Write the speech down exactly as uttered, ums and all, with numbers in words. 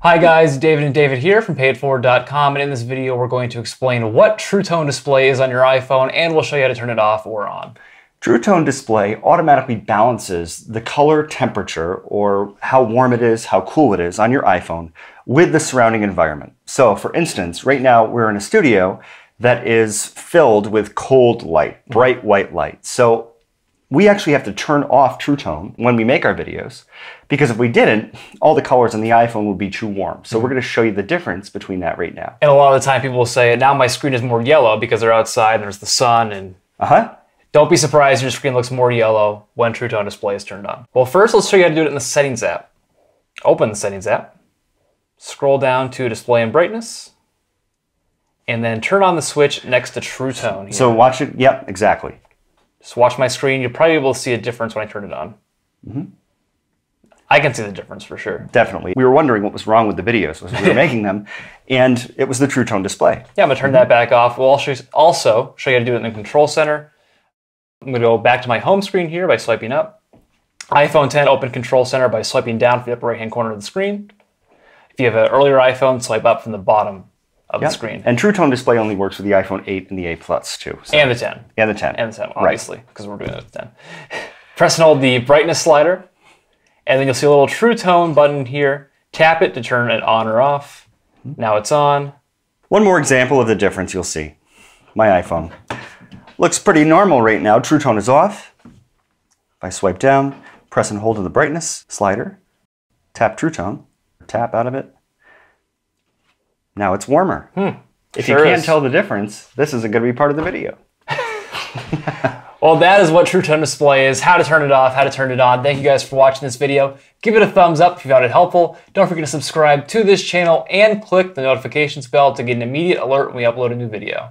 Hi guys, David and David here from pay it forward dot com, and in this video we're going to explain what True Tone Display is on your iPhone, and we'll show you how to turn it off or on. True Tone Display automatically balances the color temperature, or how warm it is, how cool it is on your iPhone, with the surrounding environment. So for instance, right now we're in a studio that is filled with cold light, bright white light. So we actually have to turn off True Tone when we make our videos, because if we didn't, all the colors on the iPhone would be too warm. So we're going to show you the difference between that right now. And a lot of the time people will say, now my screen is more yellow because they're outside and there's the sun. And uh-huh. Don't be surprised if your screen looks more yellow when True Tone Display is turned on. Well, first let's show you how to do it in the Settings app. Open the Settings app, scroll down to Display and Brightness, and then turn on the switch next to True Tone. Here. So watch it, yep, exactly. Just watch my screen. You'll probably be able to see a difference when I turn it on. Mm-hmm. I can see the difference for sure. Definitely. We were wondering what was wrong with the videos as we were making them, and it was the True Tone Display. Yeah, I'm going to turn mm-hmm. that back off. We'll also show you how to do it in the Control Center. I'm going to go back to my home screen here by swiping up. iPhone ten, open Control Center by swiping down from the upper right-hand corner of the screen. If you have an earlier iPhone, swipe up from the bottom of yep. the screen. And True Tone Display only works with the iPhone eight and the eight Plus too. So. And the ten. And the ten. And the ten, obviously, because right. we're doing it with ten. Press and hold the brightness slider, and then you'll see a little True Tone button here. Tap it to turn it on or off. Now it's on. One more example of the difference you'll see. My iPhone. Looks pretty normal right now. True Tone is off. If I swipe down, press and hold on the brightness slider, tap True Tone, tap out of it. Now it's warmer. Hmm, if sure you can't is. tell the difference, this isn't going to be part of the video. Well, that is what True Tone Display is, how to turn it off, how to turn it on. Thank you guys for watching this video. Give it a thumbs up if you found it helpful. Don't forget to subscribe to this channel and click the notifications bell to get an immediate alert when we upload a new video.